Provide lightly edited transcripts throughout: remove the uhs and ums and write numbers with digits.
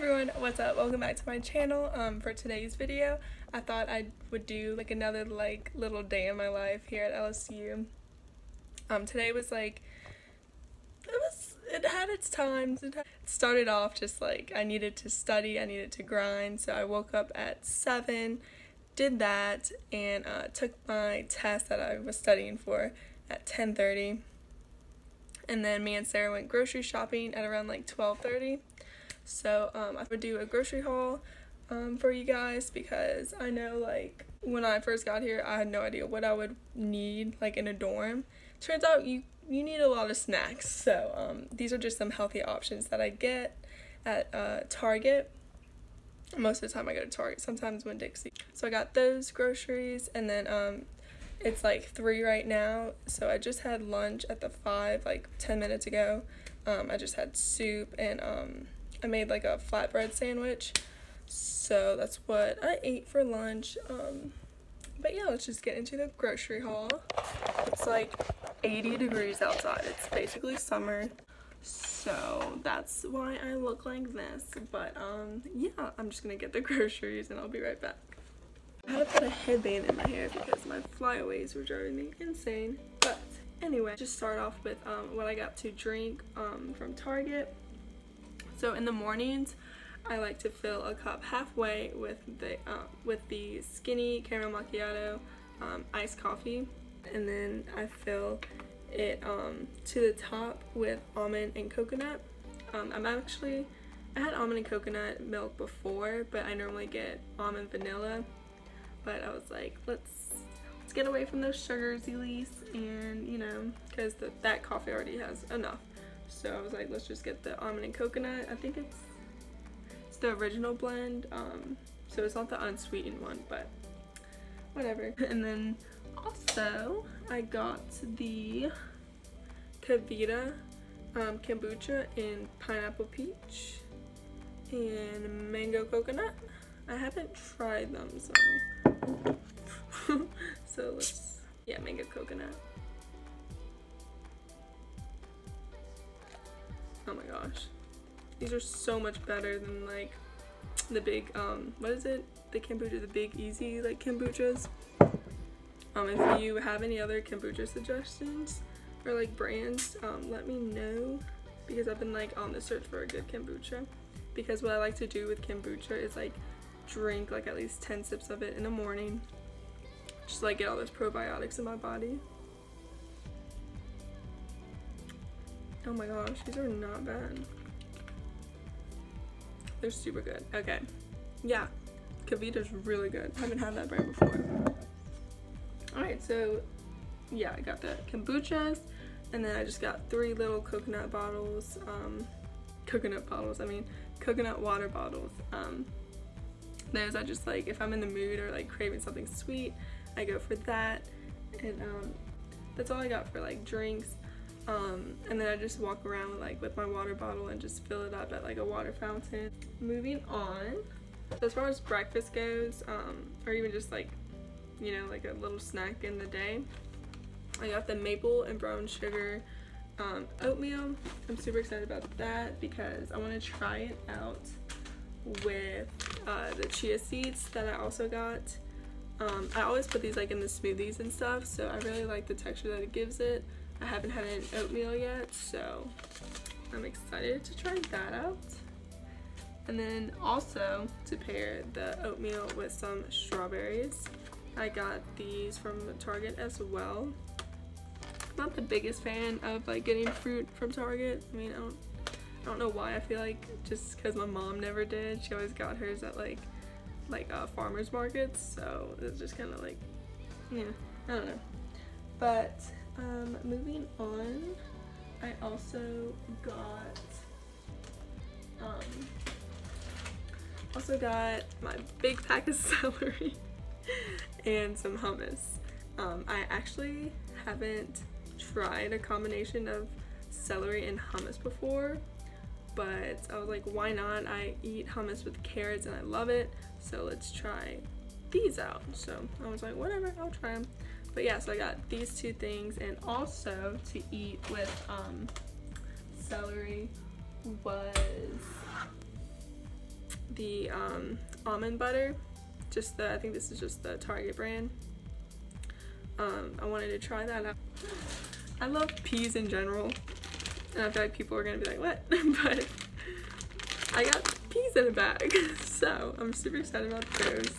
Everyone, what's up? Welcome back to my channel. For today's video, I thought I would do like another like little day in my life here at LSU. Today was like, it had its time. It started off just like I needed to study, I needed to grind, so I woke up at 7, did that, and took my test that I was studying for at 10:30. And then me and Sarah went grocery shopping at around like 12:30. So I would do a grocery haul for you guys, because I know like when I first got here I had no idea what I would need like in a dorm. Turns out you need a lot of snacks, so these are just some healthy options that I get at Target. Most of the time I go to Target, sometimes Winn-Dixie. So I got those groceries, and then it's like 3 right now, so I just had lunch at the 5 like 10 minutes ago. I just had soup, and I made like a flatbread sandwich, so that's what I ate for lunch. But yeah, let's just get into the grocery haul. It's like 80 degrees outside. It's basically summer, so that's why I look like this. But yeah, I'm just gonna get the groceries and I'll be right back. I had to put a headband in my hair because my flyaways were driving me insane. But anyway, just start off with what I got to drink from Target. So in the mornings, I like to fill a cup halfway with the skinny caramel macchiato iced coffee, and then I fill it to the top with almond and coconut. I had almond and coconut milk before, but I normally get almond vanilla. But I was like, let's get away from those sugars, Elise, and you know, because that coffee already has enough. So I was like, let's just get the almond and coconut. I think it's the original blend, so it's not the unsweetened one, but whatever. And then also I got the Cavita kombucha in pineapple peach and mango coconut. I haven't tried them, so so let's, yeah, mango coconut. Oh my gosh, these are so much better than like the big what is it, the kombucha, the big easy like kombuchas. If you have any other kombucha suggestions or like brands, let me know, because I've been like on the search for a good kombucha, because what I like to do with kombucha is like drink like at least 10 sips of it in the morning, just like get all those probiotics in my body. Oh my gosh, these are not bad. They're super good. Okay, yeah, Cavita's really good. I haven't had that brand before. Alright, so yeah, I got the kombuchas, and then I just got 3 little coconut bottles, coconut water bottles. Those I just like, if I'm in the mood or like craving something sweet, I go for that. And that's all I got for like drinks. And then I just walk around with my water bottle and just fill it up at like a water fountain. Moving on, as far as breakfast goes, or even just like, you know, like a little snack in the day, I got the maple and brown sugar oatmeal. I'm super excited about that because I want to try it out with the chia seeds that I also got. I always put these like in the smoothies and stuff, so I really like the texture that it gives it. I haven't had an oatmeal yet, so I'm excited to try that out. And then also to pair the oatmeal with some strawberries, I got these from Target as well. Not the biggest fan of like getting fruit from Target. I mean, I don't know why. I feel like just because my mom never did. She always got hers at like farmers markets, so it's just kind of like, yeah, I don't know. But moving on, I also got my big pack of celery and some hummus. I actually haven't tried a combination of celery and hummus before, but I was like, why not? I eat hummus with carrots and I love it, so let's try these out. So I was like, whatever, I'll try them. But yeah, so I got these 2 things, and also to eat with celery was the almond butter. I think this is just the Target brand. I wanted to try that out. I love peas in general, and I feel like people are gonna be like, what? But I got peas in a bag, so I'm super excited about those.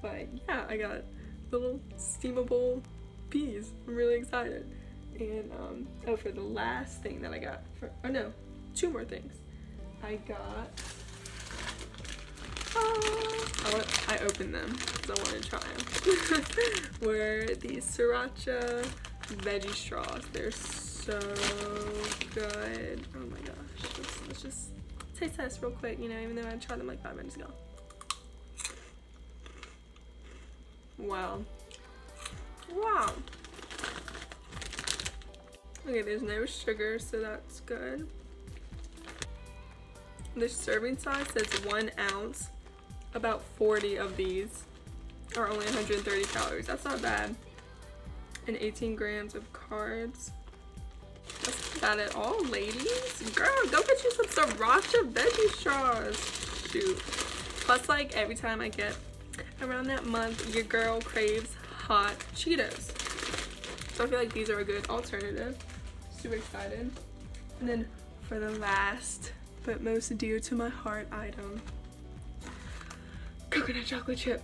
But yeah, I got little steamable peas. I'm really excited. And oh, for the last thing that I got, two more things. I got, I opened them because I want to try them. Were these sriracha veggie straws. They're so good. Oh my gosh. Let's just taste test real quick, you know, even though I tried them like 5 minutes ago. Wow. Okay, there's no sugar, so that's good. The serving size says 1 ounce. About 40 of these are only 130 calories. That's not bad. And 18 grams of carbs. That's not bad at all, ladies. Girl, go get you some sriracha veggie straws. Shoot. Plus, like, every time I get around that month, your girl craves hot Cheetos. So I feel like these are a good alternative. Super excited. And then for the last, but most dear to my heart item, coconut chocolate chip.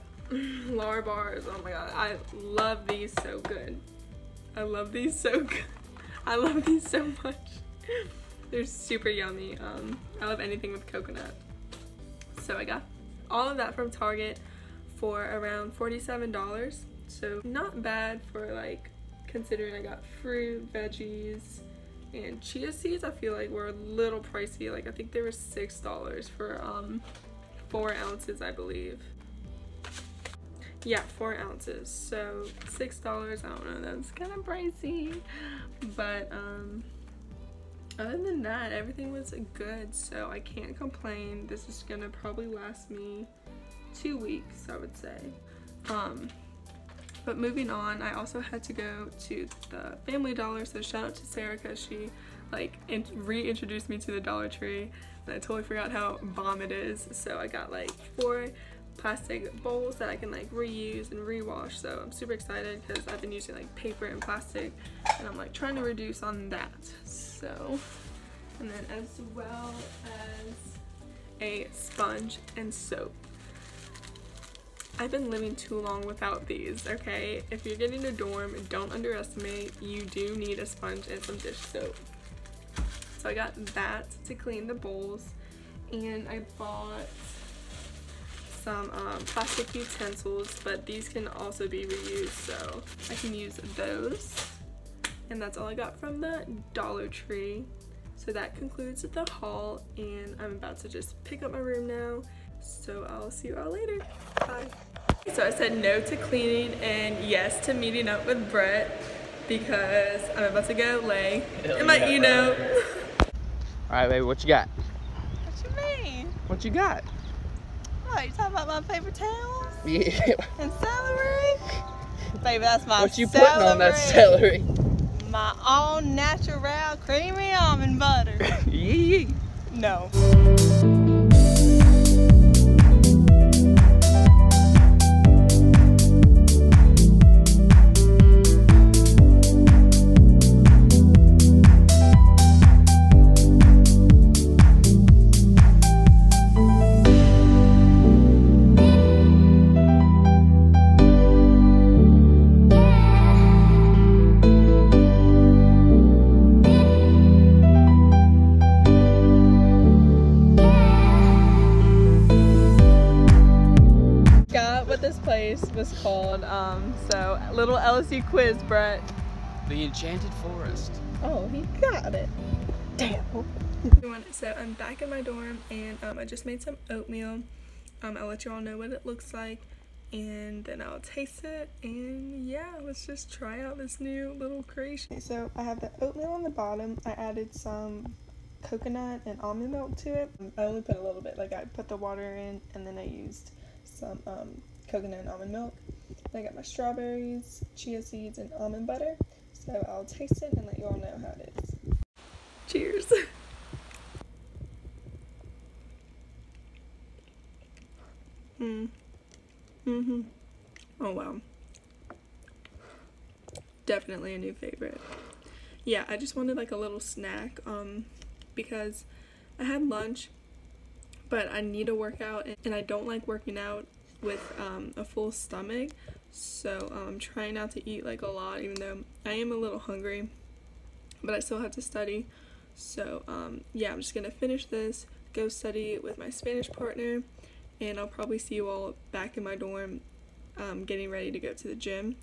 Lara bars. Oh my god. I love these so good. I love these so much. They're super yummy. I love anything with coconut. So I got all of that from Target for around $47. So not bad for, like, considering I got fruit, veggies, and chia seeds. I feel like were a little pricey. Like, I think they were $6 for 4 ounces, I believe. Yeah, 4 ounces. So $6, I don't know, that's kind of pricey. But other than that, everything was good, so I can't complain. This is gonna probably last me 2 weeks, I would say. But moving on, I also had to go to the Family Dollar, so shout out to Sarah, because she reintroduced me to the Dollar Tree, and I totally forgot how bomb it is. So I got like 4 plastic bowls that I can like reuse and rewash, so I'm super excited because I've been using like paper and plastic, and I'm like trying to reduce on that. So, and then as well as a sponge and soap. I've been living too long without these, okay? If you're getting a dorm, don't underestimate. You do need a sponge and some dish soap. So I got that to clean the bowls, and I bought some plastic utensils, but these can also be reused, so I can use those. And that's all I got from the Dollar Tree. So that concludes the haul, and I'm about to just pick up my room now. So I'll see you all later. Bye. So I said no to cleaning and yes to meeting up with Brett because I'm about to go lay in my Eno. Alright, baby, what you got? What you mean? What you got? What, you talking about my paper towels? Yeah. And celery? Baby, that's my celery. What you putting on that celery? My all-natural creamy almond butter. Yeah. No. Was called, so little LSU quiz, Brett. The Enchanted Forrest. Oh, he got it. Damn. Everyone, so I'm back in my dorm, and I just made some oatmeal. I'll let you all know what it looks like, and then I'll taste it, and yeah, let's just try out this new little creation. Okay, so I have the oatmeal on the bottom. I added some coconut and almond milk to it. I only put a little bit, like I put the water in, and then I used some coconut and almond milk. And I got my strawberries, chia seeds, and almond butter. So I'll taste it and let you all know how it is. Cheers. Oh wow. Definitely a new favorite. Yeah, I just wanted like a little snack because I had lunch, but I need to work out and I don't like working out with a full stomach, so I'm trying not to eat like a lot, even though I am a little hungry, but I still have to study. So yeah, I'm just gonna finish this, go study with my Spanish partner, and I'll probably see you all back in my dorm getting ready to go to the gym.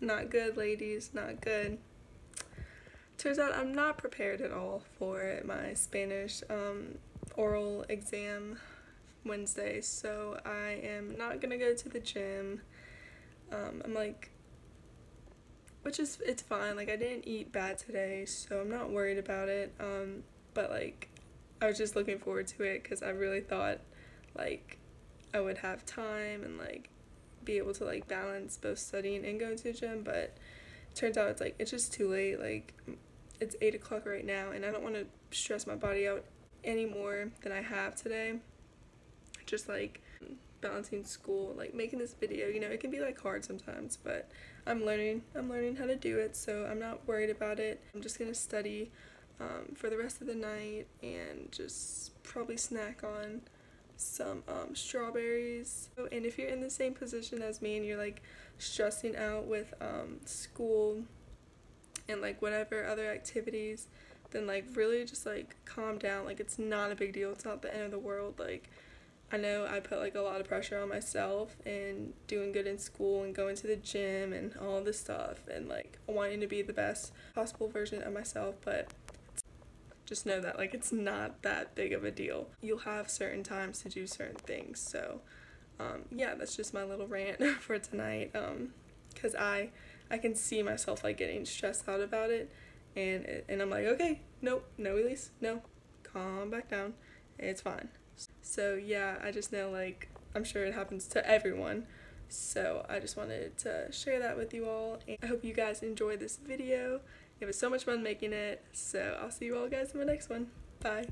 Not good, ladies, not good. Turns out I'm not prepared at all for my Spanish oral exam Wednesday, so I am not gonna go to the gym. I'm like, which is, it's fine, like I didn't eat bad today, so I'm not worried about it, but like I was just looking forward to it because I really thought like I would have time and like be able to like balance both studying and going to the gym, but it turns out it's like it's just too late. Like it's 8 o'clock right now and I don't want to stress my body out any more than I have today, just like balancing school, like making this video, you know, it can be like hard sometimes, but I'm learning how to do it, so I'm not worried about it. I'm just gonna study for the rest of the night and just probably snack on some strawberries. And if you're in the same position as me and you're like stressing out with school and like whatever other activities, then like really just like calm down. Like it's not a big deal, it's not the end of the world. Like I know I put like a lot of pressure on myself and doing good in school and going to the gym and all this stuff and like wanting to be the best possible version of myself, but just know that like it's not that big of a deal. You'll have certain times to do certain things. So yeah, that's just my little rant for tonight, because I can see myself like getting stressed out about it, and I'm like, okay, nope, no Elise, no, calm back down, it's fine. So yeah, I just know like I'm sure it happens to everyone, so I just wanted to share that with you all, and I hope you guys enjoyed this video. It was so much fun making it, so I'll see you all guys in my next one. Bye!